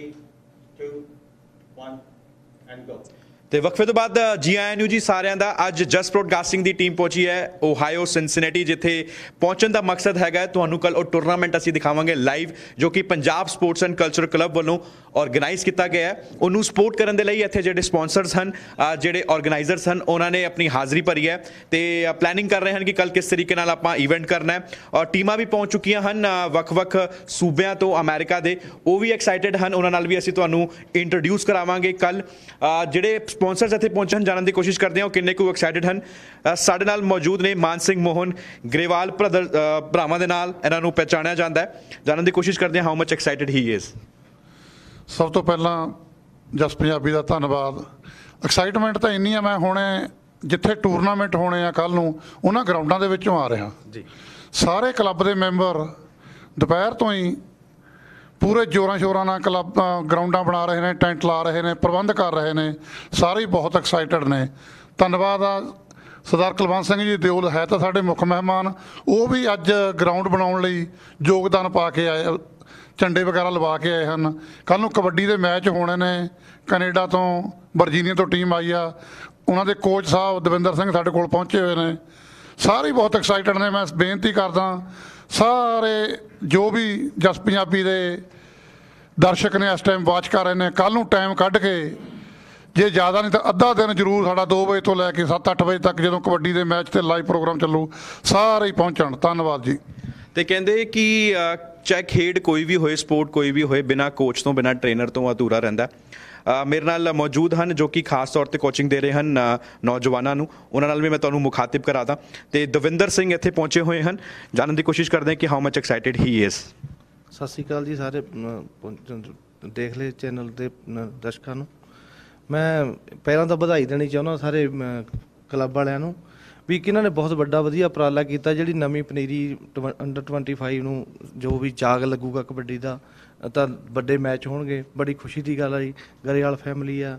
3, 2, 1 and go। तो वक्फे तो बाद जी आया न्यू जी सारियां दा अज जस्ट ब्रॉडकास्टिंग की टीम पहुंची है ओहायो सिंसिनेटी, जिथे पहुंचने का मकसद हैगा तुहानू कल और टूरनामेंट असी दिखावांगे लाइव, जो कि Punjab sports and culture club वालों ऑर्गेनाइज किया गया है। उन्होंने सपोर्ट करने के लिए इत्थे जिहड़े स्पॉन्सर्स हैं, जिहड़े ऑर्गेनाइजर्स हैं, उन्होंने अपनी हाजिरी भरी है तो प्लैनिंग कर रहे हैं कि कल किस तरीके नाल आपां इवेंट करना है। और टीमां भी पहुंच चुकियां हैं वख-वख सूबियां तो अमेरिका दे, वो भी एक्साइटेड हैं, उन्हां नाल भी असीं तुहानू इंट्रोड्यूस करावांगे कल। जिहड़े स्पॉन्सर्स इत्थे पहुंचण जानण दी कोशिश करदे हां किन्ने को एक्साइटेड हैं। साडे नाल मौजूद ने मान सिंह मोहन ग्रेवाल भरावां दे नाल इन्हां नूं पहचाणिया जांदा है। जानण दी कोशिश करदे how much excited he is. सब तो पहला जस्ट पंजाबी का धन्यवाद। एक्साइटमेंट तो इन्नी है, मैं हुणे जिथे टूरनामेंट होने आ कल नूं उन्हां ग्राउंडां दे विचों आ रिहा जी। सारे क्लब के मैंबर दोपहर तो ही पूरे जोरां शोरां नाल क्लब ग्राउंडां बना रहे हैं, टेंट ला रहे हैं, प्रबंध कर रहे हैं, सारे ही बहुत एक्साइटेड ने। धन्नवाद आ सरदार कुलवंत सिंह जी देओल है तो साडे मुख मेहमान, वो भी अज ग्राउंड बनाने लई योगदान पा के आए, झंडे वगैरह लवा के आए हैं। कल नूं कबड्डी के मैच होने ने, कनेडा तो वर्जीनिया तो टीम आई आ, उन्होंने कोच साहब दविंदर सिंह साडे कोल पहुंचे हुए हैं। सारे बहुत एक्साइटेड ने। मैं बेनती करदा सारे जो भी जस पंजाबी के दर्शक ने इस टाइम वाच कर रहे हैं, कल नूं टाइम कढ के जे ज़्यादा नहीं तो अद्धा दिन जरूर साढ़ा 2 बजे तो लैके 7-8 बजे तक जो कबड्डी के मैच से लाइव प्रोग्राम चलू सारे ही पहुँचण। धन्नवाद जी। तो कहिंदे कि चाहे खेड कोई भी होए, स्पोर्ट कोई भी होए, बिना कोच तो बिना ट्रेनर तो अधूरा रहिंदा। मेरे नाल मौजूद हैं जो कि खास तौर पर कोचिंग दे रहे हैं नौजवानों नूं, उन्हां नाल भी मैं तुहानूं मुखातिब करा दा। तो दविंदर सिंह इत्थे पहुँचे हुए हैं, जानने की कोशिश करते हैं कि how much excited he is. Sat Shri अकाल जी सारे देख ले चैनल के दर्शकों नूं। मैं पहलां तां बधाई देनी चाहुंदा सारे क्लब वालियां नूं भी कि इन्होंने बहुत वड्डा वधिया उपराला किया। जी नवी पनीरी अंडर 25 नूं जो भी जाग लगूगा कबड्डी का तो बड़े मैच होणगे, बड़ी खुशी की गल आई। गरेवाल फैमिली आ,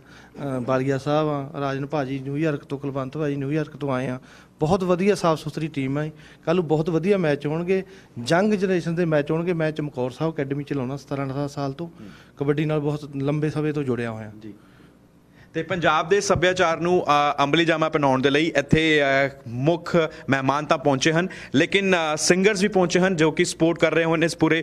बालिया साहब आ, राजन भाजी न्यूयॉर्क तो, कुलवंत भाजी न्यूयॉर्क तो आए हैं। बहुत वधिया साफ सुथरी टीम है। कल बहुत वधिया मैच होणगे, यंग जनरेशन के मैच होणगे। मैं चमकौर साहब अकैडमी चलाउणा 17-18 साल तो कबड्डी नाल बहुत लंबे समय तो जुड़िया होया जी। तो पंजाब के सभ्याचार नूं अंबली जामा पहनाने के लिए इत्थे मुख मेहमान तो पहुँचे हैं, लेकिन सिंगरस भी पहुँचे हैं जो कि सपोर्ट कर रहे हैं इस पूरे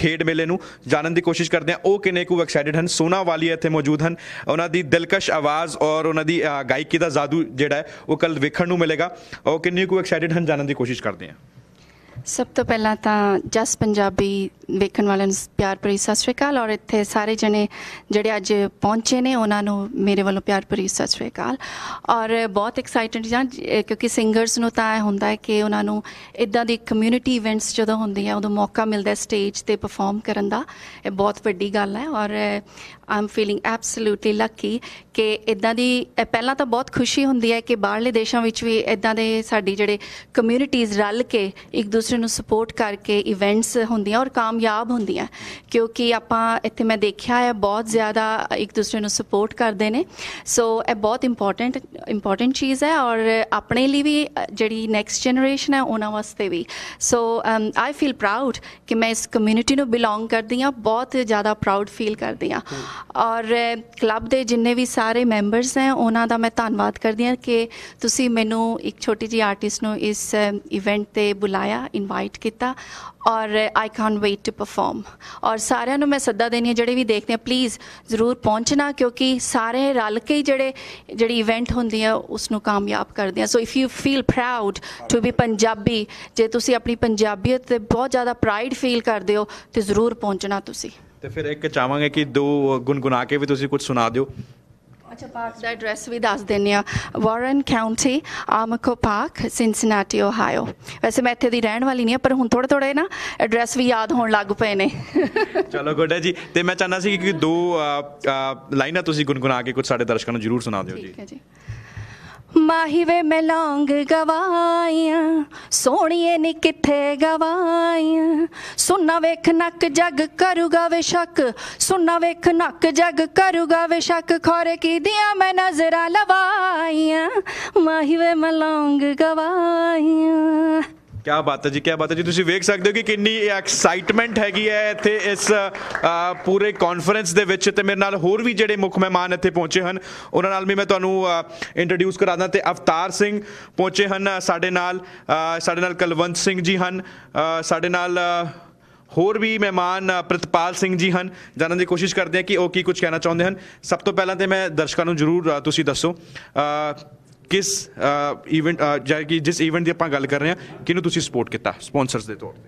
खेड मेले नूं। जानने की कोशिश करते हैं वो किन्ने कु एक्साइटेड हैं। सोना वाली इत्थे मौजूद हैं, उन्होंने दिलकश आवाज़ और उन्होंने गायकी का जादू जिहड़ा है वो कल वेखण नूं मिलेगा। वो किन्ने कु एक्साइटेड हैं जानने की कोशिश करते हैं। सब तो पहला तो जस पंजाबी वेखण वाले प्यार भरी सत श्री अकाल, और इत्थे सारे जने जिहड़े अज पहुंचे ने उन्होंने मेरे वालों प्यार भरी सत श्री अकाल। और बहुत एक्साइटेड जान क्योंकि सिंगरस नूं तां हुंदा है कि उन्होंने इदां दी कम्यूनिटी इवेंट्स जदों हुंदी है उदों मौका मिलदा स्टेज ते परफॉर्म करन दा, इह बहुत वड्डी गल है। और I am feeling absolutely lucky कि इदां दी पहला तां बहुत खुशी हुंदी है कि बाहरले देशां विच वी इदां दे साडी जिहड़े कम्यूनिटीज़ रल के एक दूसरे नूं सपोर्ट करके इवेंट्स हुंदियां और कामयाब होंदियां, क्योंकि आपां इत्थे मैं देखिया है बहुत ज़्यादा एक दूसरे को सपोर्ट करते हैं। सो यह बहुत इंपॉर्टेंट चीज़ है और अपने लिए भी जिहड़ी नैक्सट जनरेशन है उन्होंने वास्ते भी। सो आई फील प्राउड कि मैं इस कम्यूनिटी को बिलोंग करती हाँ, बहुत ज़्यादा प्राउड फील करती हाँ। और क्लब के जिन्ने भी सारे मैंबरस हैं उन्हों का मैं धन्नवाद करती हाँ कि तुसीं मैनूं एक छोटी जी आर्टिस्ट नूं इस इवेंट पर बुलाया, इनवाइट किया, और I can wait to perform. और सारियां नूं मैं सद्दा देनी है जिहड़े भी देखदे आ प्लीज़ जरूर पहुंचना, क्योंकि सारे रल के ही जिहड़ी इवेंट हुंदी है उसनूं कामयाब करदे आ। So if you feel proud to be Punjabi, जे तुसीं अपनी पंजाबीयत ते बहुत ज़्यादा प्राइड फील करदे हो तो जरूर पहुंचना तुसीं। ते फिर एक चाहांगे कि 2 गुनगुना के भी तुसीं कुछ सुना दिओ। अच्छा, पार्क का एड्रैस भी दस देने, Warren County, Armco park, Cincinnati, Ohio. वैसे मैं इत्थे दी रहण वाली नहीं, पर हुण थोड़े थोड़े ना एड्रैस भी याद होण लग पे ने। चलो गुड है जी। तो मैं चाहना सी कि 2 लाइनां तुसीं गुनगुना के कुछ साडे दर्शकां नूं जरूर सुणा दिओ जी। ठीक है जी। माही वे मैं लौंग गवाइयां, सोहणीए नी किथे गवाइयां, सुनना वेख नक जग करूगा वे शक, सुनना वेख नक जग करूगा वे शक, खौरे की दिया मैं नजरा लवाइयां, माही वे मैं लौंग गवाइयां। क्या बात है जी, क्या बात है जी। ਤੁਸੀਂ ਵੇਖ ਸਕਦੇ ਹੋ ਕਿ ਕਿੰਨੀ ਐਕਸਾਈਟਮੈਂਟ ਹੈਗੀ ਹੈ ਇੱਥੇ ਇਸ ਪੂਰੇ ਕਾਨਫਰੰਸ ਦੇ ਵਿੱਚ, ਤੇ ਮੇਰੇ ਨਾਲ ਹੋਰ ਵੀ ਜਿਹੜੇ ਮੁੱਖ ਮਹਿਮਾਨ ਇੱਥੇ ਪਹੁੰਚੇ ਹਨ ਉਹਨਾਂ ਨਾਲ ਵੀ ਮੈਂ ਤੁਹਾਨੂੰ ਇੰਟਰੋਡਿਊਸ ਕਰਾ ਦਾਂ। ਤੇ ਅਵਤਾਰ ਸਿੰਘ ਪਹੁੰਚੇ ਹਨ ਸਾਡੇ ਨਾਲ ਕਲਵੰਤ ਸਿੰਘ ਜੀ ਹਨ, ਸਾਡੇ ਨਾਲ होर भी मेहमान प्रितपाल सिंह जी हैं। जानने की कोशिश करते हैं कि वो की कुछ कहना चाहते हैं। सब तो पहला तो मैं दर्शकों को जरूर तुसी दसो किस ईवेंट जाने कि जिस ईवेंट की आप गल कर रहे हैं किनू तुसी सपोर्ट किया स्पॉन्सर्स के तौर पर?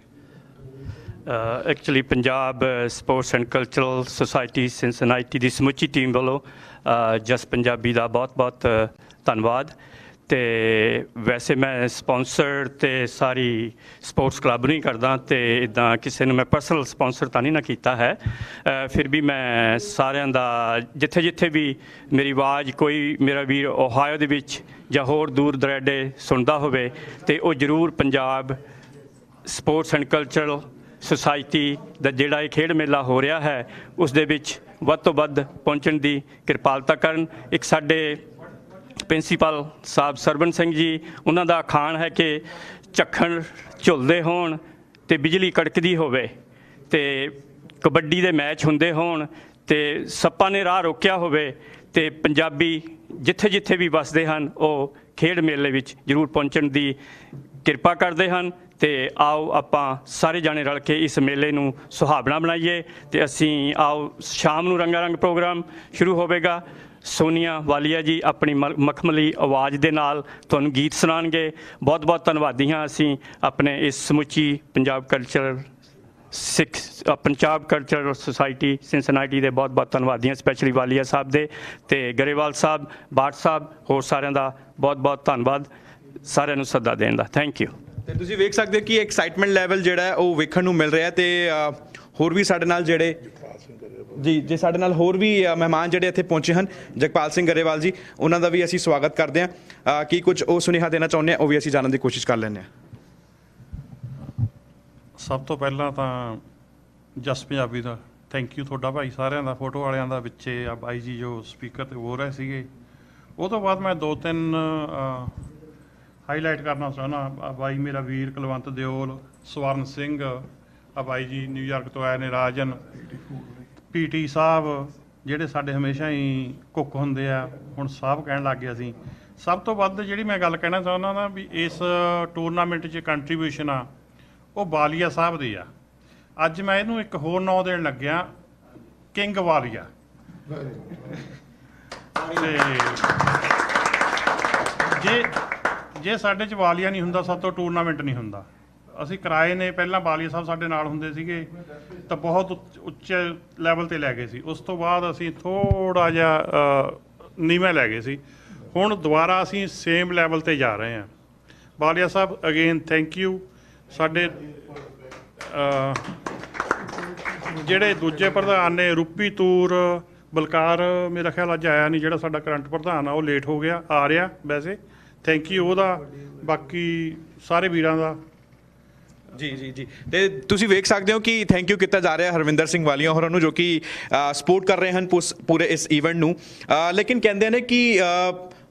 Actually Punjab sports and cultural society Cincinnati की समुची टीम वालों जस्ट पंजाबी का बहुत बहुत धन्यवाद। तो वैसे मैं स्पॉन्सर तो सारी स्पोर्ट्स क्लब नहीं करता, तो इदा किसी ने मैं परसनल स्पॉन्सर तो नहीं ना किया है। फिर भी मैं सारे का जिथे जिथे भी मेरी आवाज़ कोई मेरा वीर ओहायो दे विच जां होर दूर दरेडे सुनता होवे ते ओ जरूर Punjab sports and cultural society दा जिहड़ा इह खेड मेला हो रहा है उस दे विच वध तों वध पहुंचण दी किरपालता करन। एक साडे प्रिंसीपल साहब सरवण सिंह जी उन्हां दा अखाण है कि झक्खण झुलदे होण ते बिजली कड़कदी होवे ते कबड्डी दे मैच हुंदे होण ते सप्पां ने राह रोकिया होवे ते पंजाबी जिथे जिथे भी वसदे हन ओह खेड मेले विच जरूर पहुंचण दी किरपा करदे हन। तो आओ आप सारे जाने रल के इस मेले नूं सुहावना बनाईए। तो असीं आओ शाम नूं रंगारंग प्रोग्राम शुरू होवेगा। सोनिया वालिया जी अपनी मखमली आवाज़ दे नाल तुहानूं गीत सुनाणगे। बहुत बहुत धन्नवादी हाँ असीं अपने इस समुची पंजाब कल्चरल सोसायटी सिंसनाइटी दे बहुत बहुत धन्नवादी हाँ, स्पैशली वालिया साहब दे ते गरेवाल साहब बाठ साहब होर सारिआं दा बहुत बहुत धन्नवाद सारिआं नूं सदा देण दा। Thank you. तो तुसीं वेख सकदे हो कि एक्साइटमेंट लैवल जिहड़ा है ओह वेखण नूं मिल रिहा है। ते होर भी साडे नाल जिहड़े जी जे साडे नाल होर भी मेहमान जिहड़े इत्थे पहुंचे हैं जगपाल सिंह गरेवाल जी उन्हां दा भी असीं स्वागत करदे हां कि कुछ ओ सुनेहा देना चाहुंदे हां, ओ भी असीं जानण दी कोशिश कर लैंदे हां। सब तो पहला तां जस पंजाबी दा थैंक यू थोड़ा भाई सारिआं दा फोटो वालिआं दा विचे आ भाई जी जो स्पीकर ते हो रहे सीगे। उस तो बाद मैं दो तीन हाईलाइट करना चाहना। भाई मेरा वीर कलवंत देओल, सवर्ण सिंह आ भाई जी न्यूयॉर्क तो आए ने, राजन पीटी साहब जिहड़े साडे हमेशा ही कुक हुंदे आ, हुण साहब कहण लग गए असीं। सब तो वध जिहड़ी मैं गल कहना चाहुंदा ना भी इस टूरनामेंट 'च कंट्रीब्यूशन आ वो वालिया साहब दी आ। अज मैं इहनूं एक होर नाम देण लग्गिआ, किंग वालिया। जे साडे 'च वालिया नहीं हुंदा सातों टूरनामेंट नहीं हुंदा। ਅਸੀਂ ਕਿਰਾਏ ਨੇ ਪਹਿਲਾਂ ਵਾਲੀਆ ਸਾਹਿਬ ਸਾਡੇ ਨਾਲ ਹੁੰਦੇ ਸੀਗੇ ਤਾਂ ਬਹੁਤ ਉੱਚੇ ਲੈਵਲ ਤੇ ਲੈ ਗਏ ਸੀ, ਉਸ ਤੋਂ ਬਾਅਦ ਅਸੀਂ ਥੋੜਾ ਜਿਹਾ ਨੀਵੇਂ ਲੈ ਗਏ ਸੀ, ਹੁਣ ਦੁਬਾਰਾ ਅਸੀਂ ਸੇਮ ਲੈਵਲ ਤੇ ਜਾ ਰਹੇ ਹਾਂ। ਵਾਲੀਆ ਸਾਹਿਬ ਅਗੇਨ ਥੈਂਕ ਯੂ। ਸਾਡੇ ਜਿਹੜੇ ਦੂਜੇ ਪ੍ਰਧਾਨ ਨੇ ਰੂਪੀ ਤੂਰ ਬਲਕਾਰ ਮੇਰਾ ਖਿਆਲ ਅੱਜ ਆਇਆ ਨਹੀਂ, ਜਿਹੜਾ ਸਾਡਾ ਕਰੰਟ ਪ੍ਰਧਾਨ ਆ ਉਹ ਲੇਟ ਹੋ ਗਿਆ, ਆ ਰਿਹਾ ਵੈਸੇ, ਥੈਂਕ ਯੂ ਉਹਦਾ, ਬਾਕੀ ਸਾਰੇ ਵੀਰਾਂ ਦਾ जी जी जी। तो वेख सकते हो कि थैंक यू किया जा रहा है हरविंदर सिंह वालिया होरों जो कि सपोर्ट कर रहे हैं पूरे इस ईवेंट नूं। लेकिन कहते हैं कि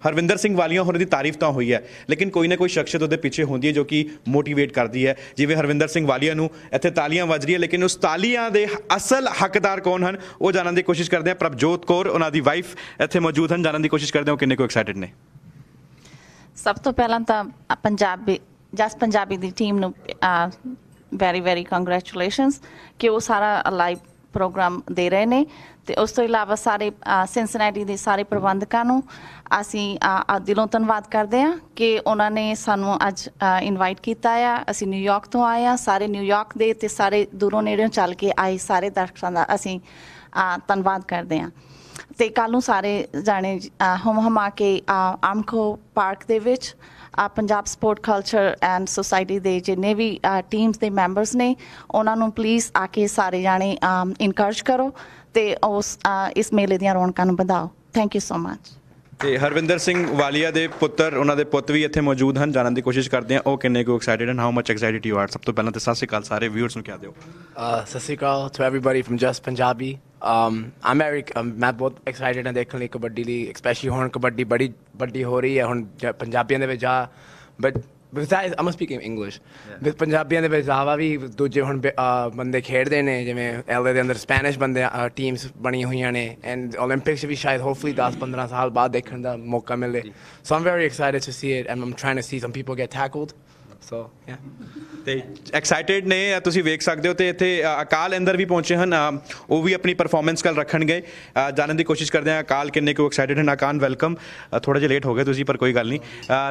हरविंदर सिंह वालिया होरों की तारीफ तो हुई है लेकिन कोई ना कोई शख्सियत उसके पीछे होती है जो कि मोटीवेट करती है। जिवें हरविंदर सिंह वालिया नूं इत्थे तालियां वज रही है लेकिन उस तालियां दे असल हकदार कौन हैं वो जानने की कोशिश करते हैं। प्रभजोत कौर उन्हां दी वाइफ इत्थे मौजूद हैं, जानने की कोशिश करते हैं किन्ने को एक्साइटेड ने। सब तो पहला तो पंजाबी जस्ट पंजाबी दी टीम नू वेरी वेरी कंग्रेचुलेशनस कि वो सारा लाइव प्रोग्राम दे रहे ने। तो उस तो इलावा सारे सिंसिनेटी दे सारे प्रबंधकों नू असी दिलों धन्नवाद करते हैं कि उन्होंने सानू अज इनवाइट किया है। असी न्यूयॉर्क तो आए हैं, सारे न्यूयॉर्क दे ते सारे दूरों नेड़ों चल के आए सारे दर्शकों का असी धन्नवाद करते हैं। तो कल सारे जाने हम हमा के आमको पार्क दे विच Punjab sport culture and society के जिन्हें भी टीम्स के मैंबरस ने उन्होंने प्लीज़ आके सारे जाने इनकरज करो तो उस इस मेले दीयां रौनकां बढ़ाओ। Thank you so much. तो हरविंदर सिंह वालिया के पुत्र उन्होंने पुत भी इतने मौजूद हैं, जानने की कोशिश करते हैं वो किन्ने को एक्साइटेड हैं, how much excited you are. सब तो पहले तो सत श्री अकाल सारे व्यूअर्स क्या दो। Sat Shri Akal to everybody from just Punjabi. मैं बहुत एक्साइटेड हाँ देखने कबड्डी, स्पैशली हुण कबड्डी बड़ी हो रही है, हुण पंजाबियों के but because that is, I must speak in English. With Punjabian de ਵਿੱਚ ਜ਼ਾਵਾ ਵੀ ਦੂਜੇ ਹੁਣ ਬੰਦੇ ਖੇਡਦੇ ਨੇ ਜਿਵੇਂ ਐਲਏ ਦੇ ਅੰਦਰ ਸਪੈਨਿਸ਼ ਬੰਦੇ ਟੀਮਸ ਬਣੀ ਹੋਈਆਂ ਨੇ ਐਂਡ 올림픽ਸ ਵੀ ਸ਼ਾਇਦ ਹੋਪਫੁਲੀ 10-15 ਸਾਲ ਬਾਅਦ ਦੇਖਣ ਦਾ ਮੌਕਾ ਮਿਲੇ so I'm very excited to see it and I'm trying to see some people get tackled so yeah ਤੇ ਐਕਸਾਈਟਡ ਨੇ ਤੁਸੀਂ ਵੇਖ ਸਕਦੇ ਹੋ ਤੇ ਇੱਥੇ ਅਕਾਲ ਅੰਦਰ ਵੀ ਪਹੁੰਚੇ ਹਨ ਉਹ ਵੀ ਆਪਣੀ ਪਰਫਾਰਮੈਂਸ ਕੱਲ ਰੱਖਣਗੇ ਜਾਣਨ ਦੀ ਕੋਸ਼ਿਸ਼ ਕਰਦੇ ਹਾਂ ਅਕਾਲ ਕਿੰਨੇ ਕੁ ਐਕਸਾਈਟਡ ਹਨ ਅਕਾਲ ਵੈਲਕਮ ਥੋੜਾ ਜਿਹਾ ਲੇਟ ਹੋ ਗਏ ਤੁਸੀਂ ਪਰ ਕੋਈ ਗੱਲ ਨਹੀਂ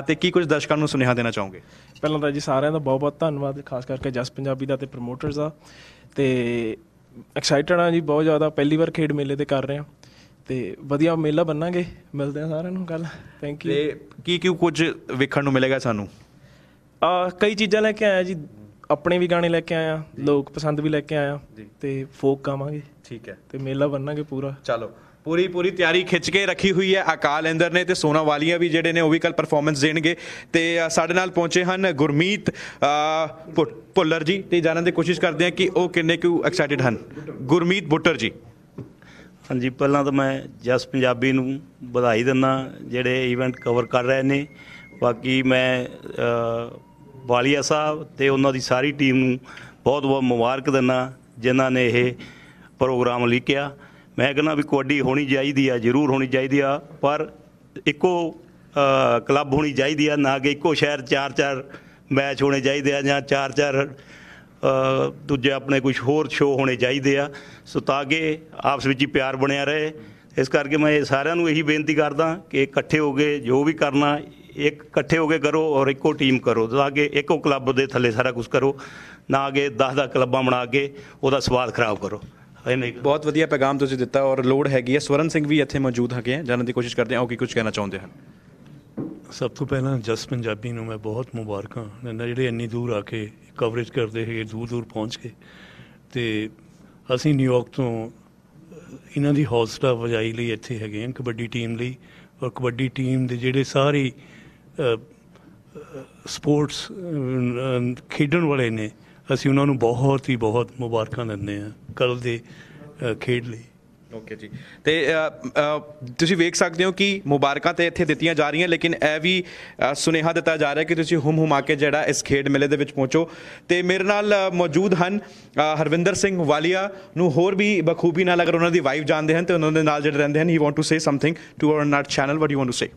ਤੇ ਕੀ ਕੁਝ ਦਰਸ਼ਕਾਂ ਨੂੰ ਸੁਨੇਹਾ ਦੇਣਾ ਚਾਹੋਗੇ ਪਹਿਲਾਂ ਤਾਂ ਜੀ ਸਾਰਿਆਂ ਦਾ ਬਹੁਤ ਬਹੁਤ ਧੰਨਵਾਦ ਖਾਸ ਕਰਕੇ ਜਸਟ ਪੰਜਾਬੀ ਦਾ ਤੇ ਪ੍ਰਮੋਟਰਸ ਦਾ ਤੇ ਐਕਸਾਈਟਡ ਹਾਂ ਜੀ ਬਹੁਤ ਜ਼ਿਆਦਾ ਪਹਿਲੀ ਵਾਰ ਖੇਡ ਮੇਲੇ ਤੇ ਕਰ ਰਹੇ ਹਾਂ ਤੇ ਵਧੀਆ ਮੇਲਾ ਬਣਾਂਗੇ ਮਿਲਦੇ ਹਾਂ ਸਾਰਿਆਂ ਨੂੰ ਕੱਲ ਥੈਂਕ ਯੂ ਤੇ ਕੀ ਕੀ ਕੁਝ ਵੇਖਣ ਨੂੰ ਮਿਲੇਗਾ ਸਾਨੂੰ कई चीज़ा लेके आया जी अपने भी गाने लेके आया लोग पसंद भी लेके आया तो फोक गावे ठीक है तो मेला बनना के पूरा चलो पूरी पूरी तैयारी खिंच के रखी हुई है अकाल इंदर ने तो सोना वालिया भी जोड़े ने वो भी कल परफॉर्मेंस देंगे तो साढ़े नाल पहुंचे हैं गुरमीत भुल्लर जी तो जानने की कोशिश करते हैं कि वो किन्ने क्यों एक्साइटेड हैं गुरमीत भुट्टर जी हाँ जी पहला तो मैं जस पंजाबी नूं बधाई दिंदा जेडे ईवेंट कवर कर रहे ने बाकी मैं वालिया साहब ते उन्होंने सारी टीम बहुत बहुत मुबारक देना जिन्ह ने यह प्रोग्राम लिखिया मैं कहना भी कबड्डी होनी चाहिए आ जरूर होनी चाहिए आ पर एको क्लब होनी चाहिए आ ना कि एको शहर 4-4 मैच होने चाहिए आ जां 4-4 दूजे अपने कुछ होर शो होने चाहिए आ सो ताकि आपस विच ही प्यार बनिया रहे इस करके मैं सारिआं नूं यही बेनती करदा कि इकट्ठे हो के जो भी करना एक इकट्ठे होके करो और एको टीम करो ताकि एको क्लब दे थले सारा कुछ करो ना आगे 10-10 क्लबां बना के उसदा स्वाद खराब करो बहुत वधिया पैगाम तुसीं दिता और लोड़ हैगी है स्वरण सिंह भी इत्थे मौजूद हैगे हैं जानने की कोशिश करते हैं और की कुछ कहना चाहते हैं सब तो पहला जस पंजाबी नूं मैं बहुत मुबारक हाँ जिहड़े इन्नी दूर आके कवरेज करते हैं दूर दूर पहुँच के तो असीं न्यूयॉर्क तो इन्हां दी हौसला वजाई लई इत्थे हैगे हैं कबड्डी टीम लई और कबड्डी टीम दे जिहड़े सारे स्पोर्ट्स खेडण वाले ने असीं उन्हां नूं बहुत ही बहुत मुबारकां दिंदे हां कल दे खेड लई ओके जी ते तुसीं वेख सकदे हो कि मुबारकां ते इत्थे दित्तीआं जा रहीआं लेकिन ऐ भी सुनेहा दिता जा रहा है कि तुसीं हुम हुमा के जिहड़ा इस खेड मेले दे विच पहुंचो ते मेरे नाल मौजूद हन हरविंदर सिंह वालिया नूं होर भी बखूबी नाल अगर उन्हां दी वाइफ जाणदे हन ते उन्हां दे नाल जिहड़े रहिंदे हन he want to say something to our not channel what you want to say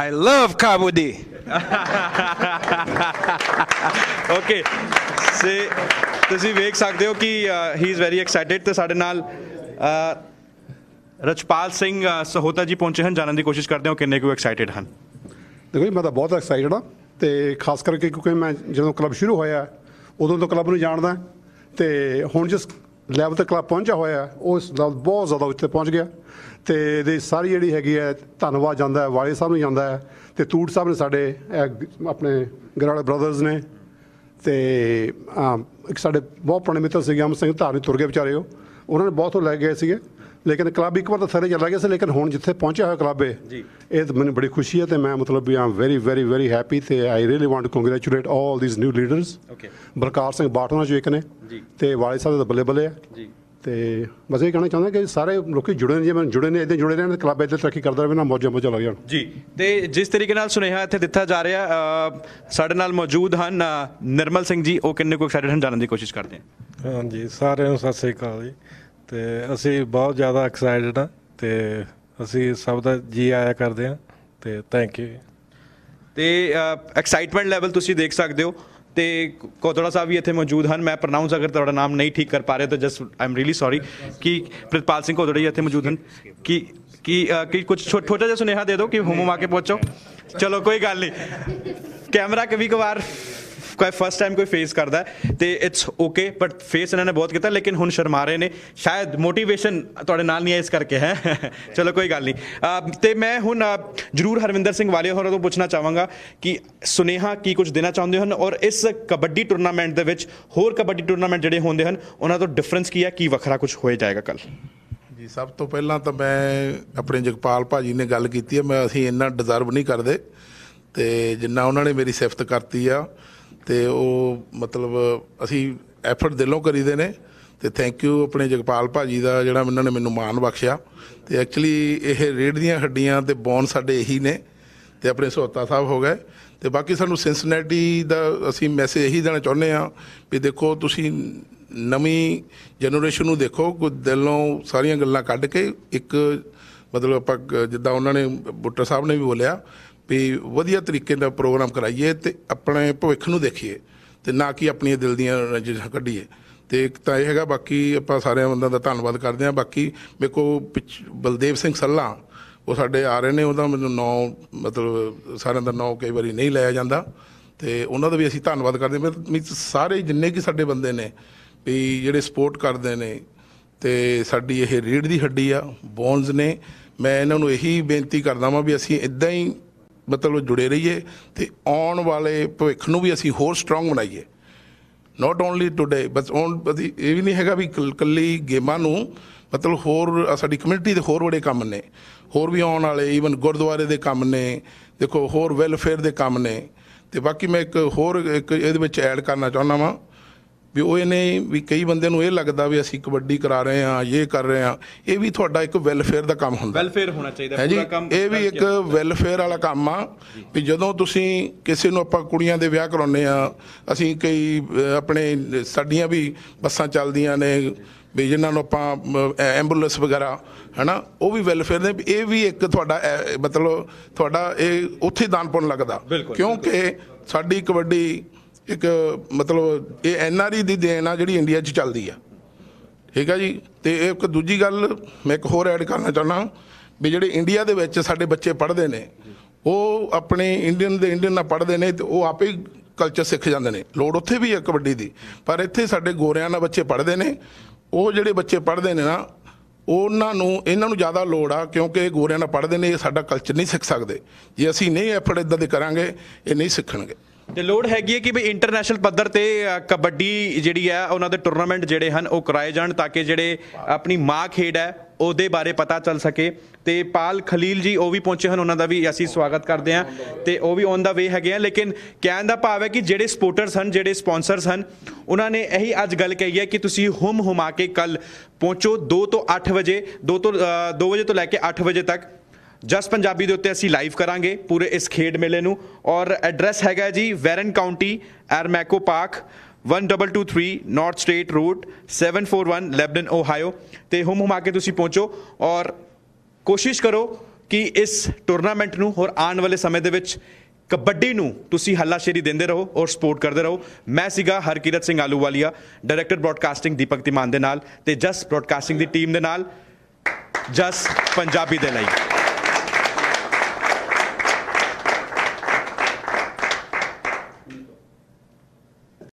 I love kabaddi. Okay. So, तुसी देख सकते हो कि he is very excited. तो साढ़े नाल रचपाल सिंह सहोता जी पहुंचे हैं जानने की कोशिश करते हैं किन्ने को एक्साइटेड हैं देखो मैं तो बहुत एक्साइटेड हाँ तो खास करके क्योंकि मैं जो क्लब शुरू होया उदों तो क्लब नूं जानदा तो हुण जिस लैवल तक क्लब पहुँचा होया उस लैवल बहुत ज़्यादा उत्ते पहुँच गया तो ये सारी जी हैगी है धन्नवाद जाता है वाले साहब में जाता है तो तूड़ साहब ने साढ़े अपने गराड़े ब्रदर्स ने तो एक साढ़े बहुत पुराने मित्र से अमर सिंह धार तुर गए बेचारे उन्होंने बहुत लै गए थे लेकिन क्लब एक बार तो थरे चला गया से लेकिन हुण जिथे पहुँचा हुआ क्लब ये मैंने बड़ी खुशी है तो मैं मतलब भी I am very very very happy तो I really want to congratulate all these new leaders Balkar Singh बाठना चो एक ने तो वाले साहब तो बल्ले बल्ले है तो बस ये कहना चाहता कि सारे लोग जुड़े ने जी मैं जुड़े ने इदा जुड़े रहे क्लब इधर तरक्की करता रहे ना मौजा मौजा लग जाए जी तो जिस तरीके नाल सुनेहा इत्थे दिता जा रहा साडे नाल मौजूद हैं निर्मल सिंह जी वो किन्ने को एक्साइटेड हैं जानने की कोशिश करते हैं हाँ जी सारे सत श्री अकाल जी तो असी बहुत ज़्यादा एक्साइटेड हाँ तो असी सब का जी आया करते हैं तो थैंक यू तो एक्साइटमेंट लैवल तुसी देख सकते हो तो कोतड़ा साहब भी इतने मौजूद हैं मैं प्रनाउंस अगर थोड़ा नाम नहीं ठीक कर पा रहे तो just I am really sorry कि प्रितपाल सिंह कोतड़ा जी इतने मौजूद हैं कि कुछ छोटा जहा सुनेहा दे दो कि हुम हुमा के पहुँचो चलो कोई गल नहीं कैमरा कभी कभार कोई फर्स्ट टाइम कोई फेस करता है तो इट्स ओके बट फेस इन्होंने बहुत किया लेकिन हुण शर्मा रहे ने शायद मोटिवेशन तुहाडे नाल नहीं है इस करके है चलो कोई गल नहीं तो मैं हुण जरूर हरविंदर सिंह वाले होर तो पूछना चाहांगा कि सुनेहा की कुछ देना चाहुंदे हन और इस कबड्डी टूरनामेंट दे विच होर कबड्डी टूरनामेंट जिहड़े होंदे हन उन्हां तो डिफरेंस की है कि वखरा कुछ हो जाएगा कल जी सब तो पहला तो मैं अपने जगपाल भाजी ने गल कीती है मैं असीं इन्ना डिजर्व नहीं करदे ते जिन्ना उन्होंने मेरी सिफत करती आ तो मतलब असी एफर्ट दिलों करी देने तो थैंक यू अपने जगपाल भाजी का जो इन्होंने मैनू माण बख्शिया तो एक्चुअली ये रेढ़ दड्डियाँ तो बोन साढ़े यही ने तो अपने सोहता साहब हो गए तो बाकी सानू सिंसिनेटी दा असीं मैसेज यही देना चाहुंदे आ भी देखो तुसीं नवी जनरेशन नू देखो, कोई दिलों सारियां गल्लां कढ के एक मतलब आपां जिद्दां उन्हां ने बुट्टा साहब ने भी बोलिया भी वधिया तरीके नाल प्रोग्राम कराइए ते अपने भविख नू देखिए ते ना कि अपनी दिल दीयां रंजिशां कढीए। तो एक तो यह है, बाकी आप सारे बंदा का धन्यवाद करते हैं। बाकी मेरे को बलदेव सिंह सल्ला वो साढ़े आ रहे हैं, उन्होंने मैं नौ मतलब सारे का नौ कई बार नहीं लाया जाता, तो उन्होंने भी असं धन्यवाद करते हैं। मीन सारे जिन्ने कि साढ़े बंदे ने भी जोड़े सपोर्ट करते हैं, तो साड़ी यह रीढ़ की हड्डी आ, बोनस ने। मैं इन्हों यही बेनती करता वा भी असी इदा ही मतलब जुड़े रहीए तो आने वाले भविष्य में भी असी होर स्ट्रोंग बनाइए, not only today but on. ये भी नहीं है भी कल्ली गेमां नूं मतलब होर साडी कम्यूनिटी दे होर बड़े काम ने, होर भी आने वाले ईवन गुरद्वारे दे काम ने, देखो होर वैलफेयर दे काम ने। तो बाकी मैं एक होर एक ये ऐड करना चाहना वा भी वो इन्हें भी कई बंदे नूं लगता भी असीं कबड्डी करा रहे हैं, ये कर रहे हैं, ये भी थोड़ा एक वैलफेयर का काम हुंदा, वैलफेयर होना चाहिए है जी। ये भी एक वैलफेयर वाला काम आ भी जदों तुसीं किसी नूं आपां कुड़ियां दे विआह कराउने आ, असीं कई अपने साडीआं भी बसां चलदियां ने भी जिन्हां नूं आपां एंबूलेंस वगैरह है ना, वह भी वैलफेयर ने। ये भी एक तुहाडा मतलब तुहाडा ये उत्थे दानपुण लगदा, क्योंकि साडी कबड्डी एक मतलब ये NRI की देन आ जी इंडिया चलती है, ठीक है जी। तो एक दूजी गल मैं एक होर ऐड करना चाहना भी जोड़े इंडिया के साढ़े बच्चे पढ़ते हैं, वो अपने इंडियन ना पढ़ते हैं तो वो आप ही कल्चर सीख जाते हैं। लोड़ उत्थे भी है कबड्डी की, पर इत्थे साढ़े गोरियां ना बच्चे पढ़ते हैं, वो जोड़े बच्चे पढ़ते हैं ना उन्होंने इन्होंने ज़्यादा लोड़ आ, क्योंकि गोरियां ना पढ़ते हैं, ये साढ़ा कल्चर नहीं सीख सकते। जे असी नहीं एफर्ट इदां दे करांगे ये नहीं सीखणगे। तो लोड़ हैगी है कि भी इंटरनेशनल पद्धर ते कबड्डी जिहड़ी है उन्होंने टूरनामेंट जिहड़े हन वो कराए जाण, ताकि जिहड़े अपनी माँ खेड है ਉਹਦੇ ਬਾਰੇ ਪਤਾ ਚੱਲ ਸਕੇ। ਤੇ ਪਾਲ ਖਲੀਲ ਜੀ ਉਹ ਵੀ ਪਹੁੰਚੇ ਹਨ, ਉਹਨਾਂ ਦਾ ਵੀ ਅਸੀਂ ਸਵਾਗਤ ਕਰਦੇ ਹਾਂ ਤੇ ਉਹ ਵੀ ਔਨ ਦਾ ਵੇ ਹੈਗੇ ਆ। ਲੇਕਿਨ ਕਹਿਣ ਦਾ ਭਾਵ ਹੈ ਕਿ ਜਿਹੜੇ ਸਪੋਰਟਰਸ ਹਨ, ਜਿਹੜੇ ਸਪਾਂਸਰਸ ਹਨ, ਉਹਨਾਂ ਨੇ ਇਹੀ ਅੱਜ ਗੱਲ ਕਹੀ ਹੈ ਕਿ ਤੁਸੀਂ ਹੁਮ ਹੁਮਾ ਕੇ ਕੱਲ ਪਹੁੰਚੋ 2 ਵਜੇ ਤੋਂ ਲੈ ਕੇ 8 ਵਜੇ ਤੱਕ ਜਸ ਪੰਜਾਬੀ ਦੇ ਉੱਤੇ ਅਸੀਂ ਲਾਈਵ ਕਰਾਂਗੇ ਪੂਰੇ ਇਸ ਖੇਡ ਮੇਲੇ ਨੂੰ। ਔਰ ਐਡਰੈਸ ਹੈਗਾ ਜੀ Warren County Emco park 1223 north state road 741 Lebanon Ohio. तो हुम हुमा के तुसी पहुँचो और कोशिश करो कि इस टूरनामेंट नू और आने वाले समय दे विच कबड्डी नू तुसी हल्लाशेरी देंदे रहो और सपोर्ट करते रहो। मैं सीगा हरकीरत सिंह आलूवालिया, डायरैक्टर ब्रॉडकास्टिंग दीपक तिमान दे नाल ते जस ब्रॉडकास्टिंग दी टीम दे नाल जस पंजाबी दे लई।